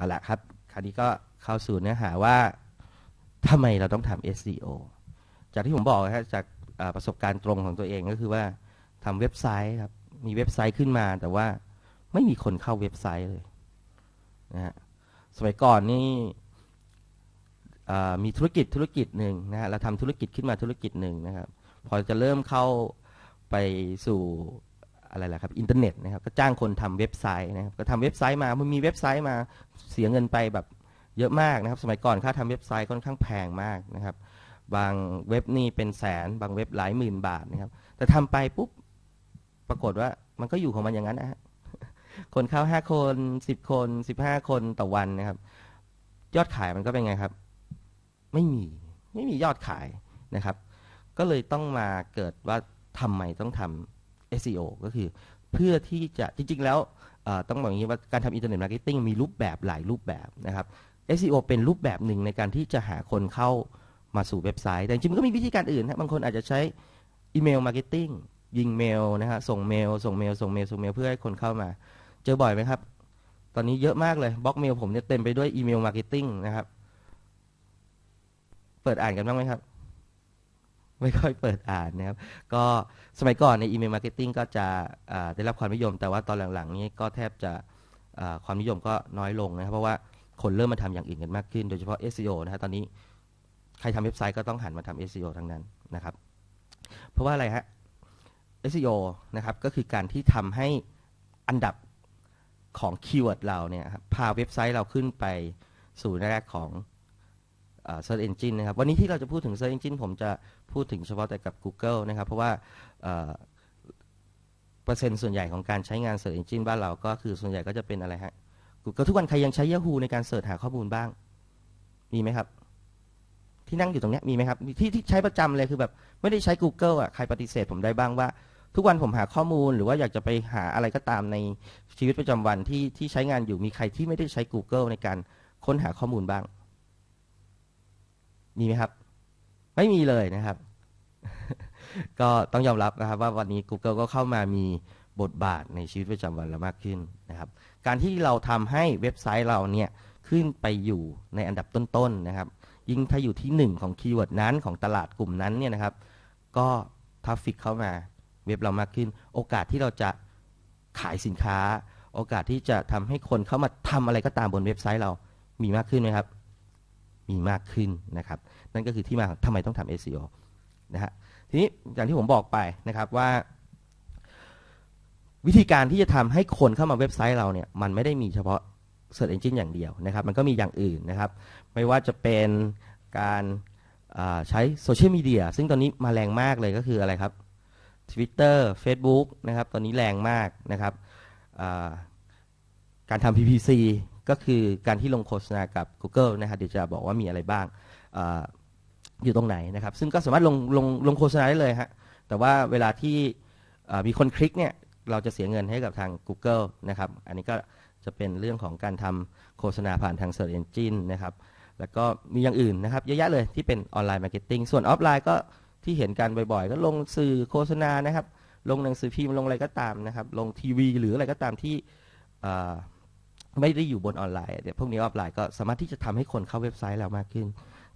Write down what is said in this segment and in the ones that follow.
เอาละครับคราวนี้ก็เข้าสู่เนื้อหาว่าทำไมเราต้องทำ SEO จากที่ผมบอกนะฮะจากประสบการณ์ตรงของตัวเองก็คือว่าทำเว็บไซต์ครับมีเว็บไซต์ขึ้นมาแต่ว่าไม่มีคนเข้าเว็บไซต์เลยนะฮะสมัยก่อนนี่มีธุรกิจหนึ่งนะฮะเราทำธุรกิจขึ้นมาธุรกิจหนึ่งนะครับพอจะเริ่มเข้าไปสู่อะไรล่ะครับอินเทอร์เน็ตนะครับก็จ้างคนทำเว็บไซต์นะครับก็ทำเว็บไซต์มามันมีเว็บไซต์มาเสียเงินไปแบบเยอะมากนะครับสมัยก่อนค่าทำเว็บไซต์ค่อนข้างแพงมากนะครับบางเว็บนี่เป็นแสนบางเว็บหลายหมื่นบาทนะครับแต่ทำไปปุ๊บปรากฏว่ามันก็อยู่ของมันอย่างนั้นนะฮะคนเข้า5คน10คน15คนต่อวันนะครับยอดขายมันก็เป็นไงครับไม่มียอดขายนะครับก็เลยต้องมาเกิดว่าทำไมต้องทำ SEO ก็คือเพื่อที่จะจริงๆแล้วต้องบอกอย่างนี้ว่าการทำอินเทอร์เน็ตมาร์เก็ตติ้งมีรูปแบบหลายรูปแบบนะครับ SEO เป็นรูปแบบหนึ่งในการที่จะหาคนเข้ามาสู่เว็บไซต์แต่จริงๆมันก็มีวิธีการอื่นนะบางคนอาจจะใช้อีเมลมาร์เก็ตติ้งยิงเมลนะฮะส่งเมลเพื่อให้คนเข้ามาเจอบ่อยไหมครับตอนนี้เยอะมากเลยบล็อกเมลผมเนี่ยเต็มไปด้วยอีเมลมาร์เก็ตติ้งนะครับเปิดอ่านกันบ้างไหมครับไม่ค่อยเปิดอ่านนะครับก็สมัยก่อนในอีเมลมาร์เก็ตติ้งก็จะได้รับความนิยมแต่ว่าตอนหลังๆนี้ก็แทบจะความนิยมก็น้อยลงนะครับเพราะว่าคนเริ่มมาทำอย่างอื่นกันมากขึ้นโดยเฉพาะ SEO นะฮะตอนนี้ใครทำเว็บไซต์ก็ต้องหันมาทำ SEO ทั้งนั้นนะครับเพราะว่าอะไรฮะ SEO นะครับก็คือการที่ทำให้อันดับของคีย์เวิร์ดเราเนี่ยพาเว็บไซต์เราขึ้นไปสู่แรกของSearch Engine นะครับวันนี้ที่เราจะพูดถึง Search Engine ผมจะพูดถึงเฉพาะแต่กับ Google นะครับเพราะว่าเปอร์เซ็นต์ส่วนใหญ่ของการใช้งาน Search Engine บ้านเราก็คือส่วนใหญ่ก็จะเป็นอะไรฮะ Google ทุกวันใครยังใช้ Yahoo ในการเสิร์ชหาข้อมูลบ้างมีไหมครับที่นั่งอยู่ตรงนี้มีไหมครับ ที่ใช้ประจำเลยคือแบบไม่ได้ใช้ Google อ่ะใครปฏิเสธผมได้บ้างว่าทุกวันผมหาข้อมูลหรือว่าอยากจะไปหาอะไรก็ตามในชีวิตประจำวันที่ใช้งานอยู่มีใครที่ไม่ได้ใช้ Google ในการค้นหาข้อมูลบ้างมีไหมครับไม่มีเลยนะครับ ก็ต้องยอมรับนะครับว่าวันนี้ Google ก็เข้ามามีบทบาทในชีวิตประจำวันเรามากขึ้นนะครับการที่เราทำให้เว็บไซต์เราเนี่ยขึ้นไปอยู่ในอันดับต้นๆนะครับยิ่งถ้าอยู่ที่หนึ่งของคีย์เวิร์ดนั้นของตลาดกลุ่มนั้นเนี่ยนะครับก็ทราฟฟิกเข้ามาเว็บเรามากขึ้นโอกาสที่เราจะขายสินค้าโอกาสที่จะทำให้คนเข้ามาทำอะไรก็ตามบนเว็บไซต์เรามีมากขึ้นไหมครับมีมากขึ้นนะครับนั่นก็คือที่มาของทำไมต้องทำ SEO นะฮะทีนี้อย่างที่ผมบอกไปนะครับว่าวิธีการที่จะทำให้คนเข้ามาเว็บไซต์เราเนี่ยมันไม่ได้มีเฉพาะ Search Engine อย่างเดียวนะครับมันก็มีอย่างอื่นนะครับไม่ว่าจะเป็นการใช้โซเชียลมีเดียซึ่งตอนนี้มาแรงมากเลยก็คืออะไรครับ Twitter Facebook นะครับตอนนี้แรงมากนะครับการทำ PPCก็คือการที่ลงโฆษณากับ Google นะครับเดี๋ยวจะบอกว่ามีอะไรบ้าง อยู่ตรงไหนนะครับซึ่งก็สามารถลงโฆษณาได้เลยฮะแต่ว่าเวลาที่มีคนคลิกเนี่ยเราจะเสียเงินให้กับทาง Google นะครับอันนี้ก็จะเป็นเรื่องของการทำโฆษณาผ่านทาง Search Engine นะครับแล้วก็มีอย่างอื่นนะครับเยอะแยะเลยที่เป็นออนไลน์มาร์เก็ตติ้งส่วนออฟไลน์ก็ที่เห็นกันบ่อยๆก็ลงสื่อโฆษณานะครับลงหนังสือพิมพ์ลงอะไรก็ตามนะครับลงทีวีหรืออะไรก็ตามที่ไม่ได้อยู่บนออนไลน์เดี๋ยวพวกนี้ออฟไลน์ก็สามารถที่จะทำให้คนเข้าเว็บไซต์เรามากขึ้น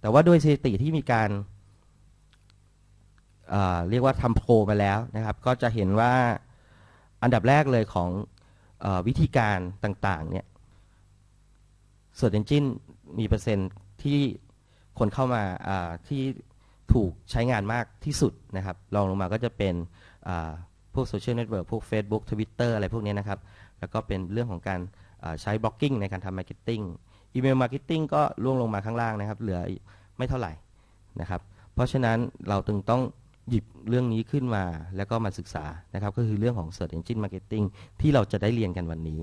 แต่ว่าโดยสถิติที่มีการเรียกว่าทำโพลมาแล้วนะครับก็จะเห็นว่าอันดับแรกเลยของวิธีการต่างๆเนี่ย Search Engine มีเปอร์เซ็นต์ที่คนเข้ามาที่ถูกใช้งานมากที่สุดนะครับรองลงมาก็จะเป็นพวกโซเชียลเน็ตเวิร์กพวก Facebook Twitter อะไรพวกนี้นะครับแล้วก็เป็นเรื่องของการใช้บล็อกกิ้งในการทำมาร์เก็ตติ้งอีเมลมาร์เก็ตติ้งก็ล่วงลงมาข้างล่างนะครับเหลือไม่เท่าไหร่นะครับเพราะฉะนั้นเราจึงต้องหยิบเรื่องนี้ขึ้นมาแล้วก็มาศึกษานะครับก็คือเรื่องของ Search Engine Marketing ที่เราจะได้เรียนกันวันนี้